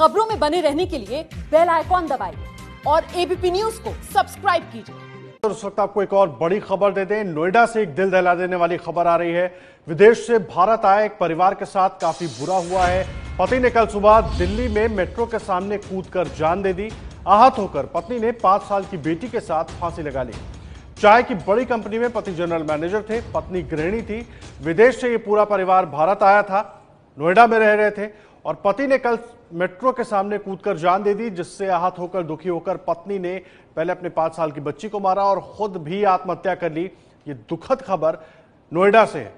खबरों में बने रहने के लिए बेल आइकॉन दबाइए और एबीपी न्यूज़ को सब्सक्राइब कीजिए। और इस वक्त आपको एक और बड़ी खबर दे दें। नोएडा से एक दिल दहला देने वाली खबर आ रही है। विदेश से भारत आए एक परिवार के साथ काफी बुरा हुआ है। पति ने कल सुबह दिल्ली में मेट्रो के सामने कूदकर जान दे दी। आहत होकर पत्नी ने 5 साल की बेटी के साथ फांसी लगा ली। चाय की बड़ी कंपनी में पति जनरल मैनेजर थे, पत्नी गृहिणी थी। विदेश से ये पूरा परिवार भारत आया था, नोएडा में रह रहे थे और पति ने कल मेट्रो के सामने कूदकर जान दे दी, जिससे आहत होकर दुखी होकर पत्नी ने पहले अपने 5 साल की बच्ची को मारा और खुद भी आत्महत्या कर ली। ये दुखद खबर नोएडा से है।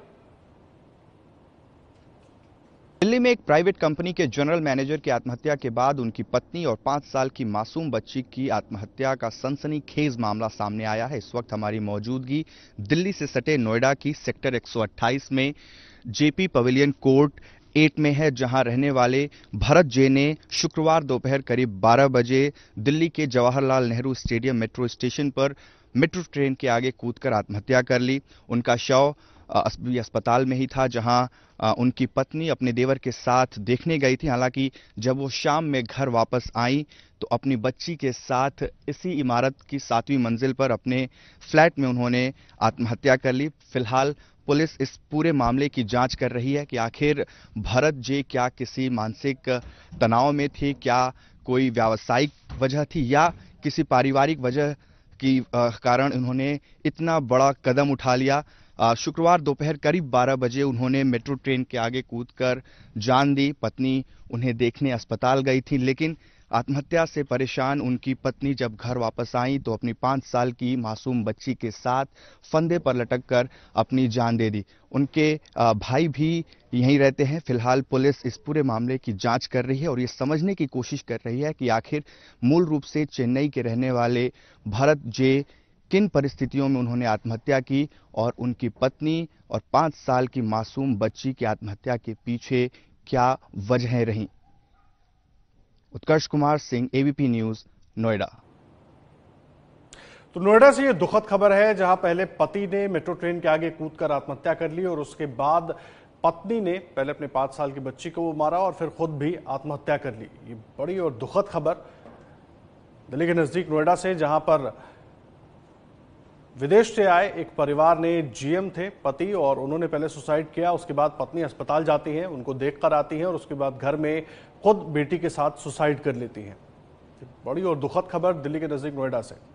दिल्ली में एक प्राइवेट कंपनी के जनरल मैनेजर की आत्महत्या के बाद उनकी पत्नी और 5 साल की मासूम बच्ची की आत्महत्या का सनसनीखेज मामला सामने आया है। इस वक्त हमारी मौजूदगी दिल्ली से सटे नोएडा की सेक्टर 128 में जेपी पवेलियन कोर्ट 8 में है, जहां रहने वाले भरत जैन ने शुक्रवार दोपहर करीब 12 बजे दिल्ली के Jawaharlal Nehru stadium metro station पर मेट्रो ट्रेन के आगे कूदकर आत्महत्या कर ली। उनका शव अस्पताल में ही था, जहां उनकी पत्नी अपने देवर के साथ देखने गई थी। हालांकि जब वो शाम में घर वापस आई तो अपनी बच्ची के साथ इसी इमारत की 7वीं मंजिल पर अपने फ्लैट में उन्होंने आत्महत्या कर ली। फिलहाल पुलिस इस पूरे मामले की जांच कर रही है कि आखिर भरत जी क्या किसी मानसिक तनाव में थे, क्या कोई व्यावसायिक वजह थी या किसी पारिवारिक वजह की कारण उन्होंने इतना बड़ा कदम उठा लिया। शुक्रवार दोपहर करीब 12 बजे उन्होंने मेट्रो ट्रेन के आगे कूदकर जान दी। पत्नी उन्हें देखने अस्पताल गई थी, लेकिन आत्महत्या से परेशान उनकी पत्नी जब घर वापस आई तो अपनी 5 साल की मासूम बच्ची के साथ फंदे पर लटक कर अपनी जान दे दी। उनके भाई भी यहीं रहते हैं। फिलहाल पुलिस इस पूरे मामले की जांच कर रही है और ये समझने की कोशिश कर रही है कि आखिर मूल रूप से चेन्नई के रहने वाले भरत जे किन परिस्थितियों में उन्होंने आत्महत्या की और उनकी पत्नी और 5 साल की मासूम बच्ची की आत्महत्या के पीछे क्या वजहें रहीं। Utkarsh Kumar Singh, ABP news, Noida. तो नोएडा से ये दुखद खबर है, जहां पहले पति ने मेट्रो ट्रेन के आगे कूदकर आत्महत्या कर ली और उसके बाद पत्नी ने पहले अपने 5 साल की बच्ची को मारा और फिर खुद भी आत्महत्या कर ली। ये बड़ी और दुखद खबर दिल्ली के नजदीक नोएडा से, जहां पर विदेश से आए एक परिवार ने, जीएम थे पति और उन्होंने पहले सुसाइड किया। उसके बाद पत्नी अस्पताल जाती है, उनको देखकर आती है और उसके बाद घर में खुद बेटी के साथ सुसाइड कर लेती है। बड़ी और दुखद खबर दिल्ली के नजदीक नोएडा से।